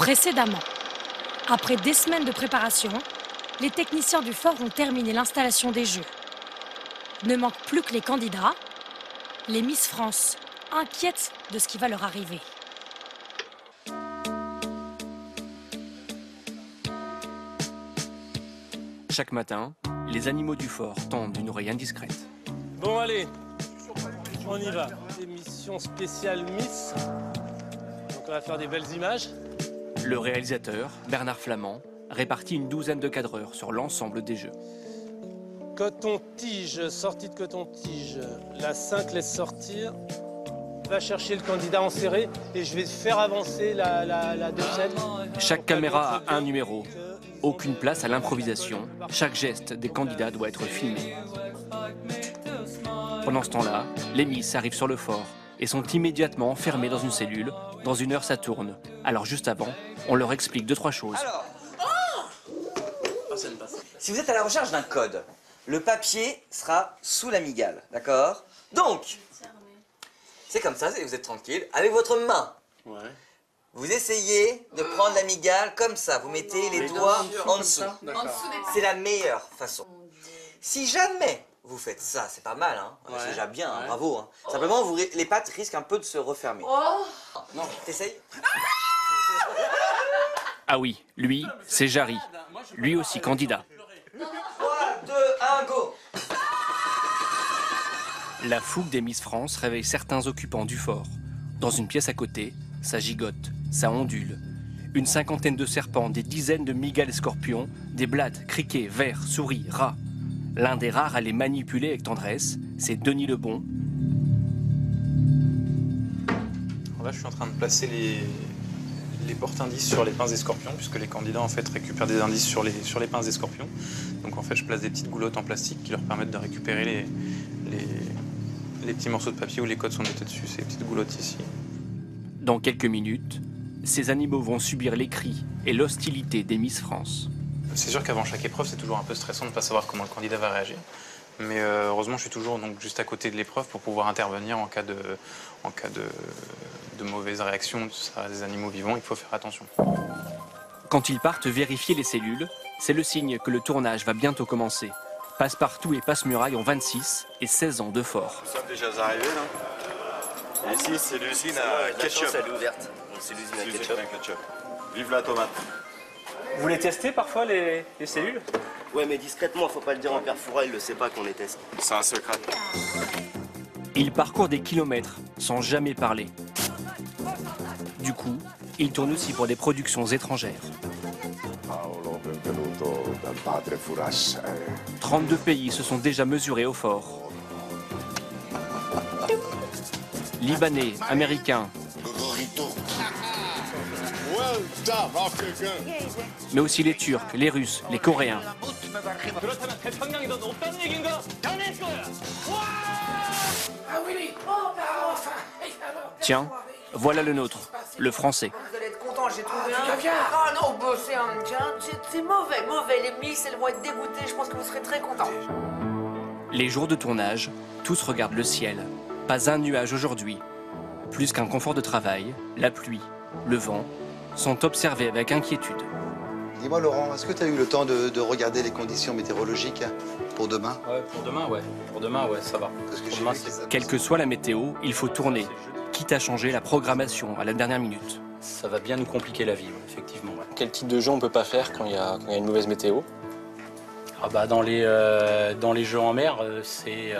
précédemment. Après des semaines de préparation, les techniciens du fort ont terminé l'installation des jeux. Ne manquent plus que les candidats, les Miss France, inquiètes de ce qui va leur arriver. Chaque matin, les animaux du fort tendent une oreille indiscrète. Bon allez, on y va. Émission spéciale Miss. Donc on va faire des belles images. Le réalisateur, Bernard Flament, répartit une douzaine de cadreurs sur l'ensemble des jeux. Coton-tige, sortie de coton-tige. La 5 laisse sortir. Va chercher le candidat enserré et je vais faire avancer la 2-7. Chaque caméra a un numéro. Aucune place à l'improvisation. Chaque geste des candidats doit être filmé. Pendant ce temps-là, les Miss arrivent sur le fort et sont immédiatement enfermées dans une cellule. Dans une heure, ça tourne. Alors juste avant, on leur explique 2-3 choses. Alors, si vous êtes à la recherche d'un code, le papier sera sous la migale, d'accord? Donc, c'est comme ça, vous êtes tranquille, avec votre main. Ouais. Vous essayez de prendre la migale comme ça, vous mettez les doigts en dessous. C'est la meilleure façon. Si jamais vous faites ça, c'est pas mal, hein. Ouais. C'est déjà bien, hein. Bravo. Hein. Oh. Simplement, les pattes risquent un peu de se refermer. Oh. Non, t'essayes. Ah oui, lui, c'est Jarry. Lui aussi candidat. 3, 2, 1, go. La fougue des Miss France réveille certains occupants du fort. Dans une pièce à côté, ça gigote, ça ondule. Une cinquantaine de serpents, des dizaines de migales et scorpions, des blades, criquets, vers, souris, rats. L'un des rares à les manipuler avec tendresse, c'est Denis Lebon. Là, je suis en train de placer les porte-indices sur les pinces des scorpions, puisque les candidats en fait récupèrent des indices sur les pinces des scorpions. Donc en fait, je place des petites goulottes en plastique qui leur permettent de récupérer les petits morceaux de papier où les codes sont notés dessus, ces petites goulottes ici. Dans quelques minutes, ces animaux vont subir les cris et l'hostilité des Miss France. C'est sûr qu'avant chaque épreuve, c'est toujours un peu stressant de ne pas savoir comment le candidat va réagir. Mais heureusement, je suis toujours donc, juste à côté de l'épreuve pour pouvoir intervenir en cas de mauvaise réaction. Ça reste des animaux vivants, il faut faire attention. Quand ils partent vérifier les cellules, c'est le signe que le tournage va bientôt commencer. Passepartout et passe-muraille ont 26 et 16 ans de fort. Nous sommes déjà arrivés, là. Ici, c'est l'usine à ketchup. La chance, elle est ouverte. C'est l'usine à ketchup. Vive la tomate. Vous les testez parfois, les cellules? Ouais, mais discrètement, faut pas le dire en père Foura, il ne sait pas qu'on les teste. C'est un secret. Ils parcourent des kilomètres sans jamais parler. Du coup, ils tournent aussi pour des productions étrangères. 32 pays se sont déjà mesurés au fort. Libanais, américains, mais aussi les Turcs, les Russes, les Coréens. Tiens, voilà le nôtre, le français. Vous allez être content, j'ai trouvé un caviar. Ah non, c'est mauvais, mauvais. Les Miss, elles vont être dégoûtées, je pense que vous serez très contents. Les jours de tournage, tous regardent le ciel. Pas un nuage aujourd'hui. Plus qu'un confort de travail, la pluie, le vent sont observés avec inquiétude. Dis-moi Laurent, est-ce que tu as eu le temps de regarder les conditions météorologiques pour demain? Ouais, pour demain, ouais. Pour demain, ouais, ça va. Parce que demain, quelle que soit la météo, il faut tourner, quitte à changer la programmation à la dernière minute. Ça va bien nous compliquer la vie, ouais, effectivement. Ouais. Quel type de jeu on peut pas faire quand il y a une mauvaise météo? Ah bah dans les jeux en mer, c'est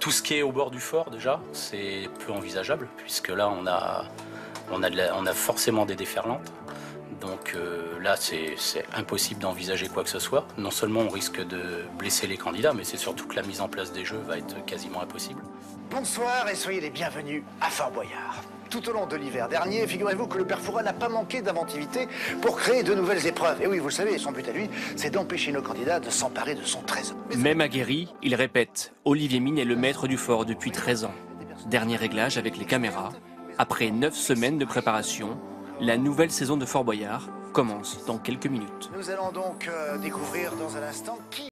tout ce qui est au bord du fort déjà, c'est peu envisageable puisque là on a forcément des déferlantes, donc là c'est impossible d'envisager quoi que ce soit. Non seulement on risque de blesser les candidats, mais c'est surtout que la mise en place des jeux va être quasiment impossible. Bonsoir et soyez les bienvenus à Fort Boyard. Tout au long de l'hiver dernier, figurez-vous que le père Foura n'a pas manqué d'inventivité pour créer de nouvelles épreuves. Et oui, vous le savez, son but à lui, c'est d'empêcher nos candidats de s'emparer de son trésor. Même aguerri, il répète, Olivier Minne est le maître du fort depuis 13 ans. Dernier réglage avec les caméras. Après 9 semaines de préparation, la nouvelle saison de Fort Boyard commence dans quelques minutes. Nous allons donc découvrir dans un instant qui...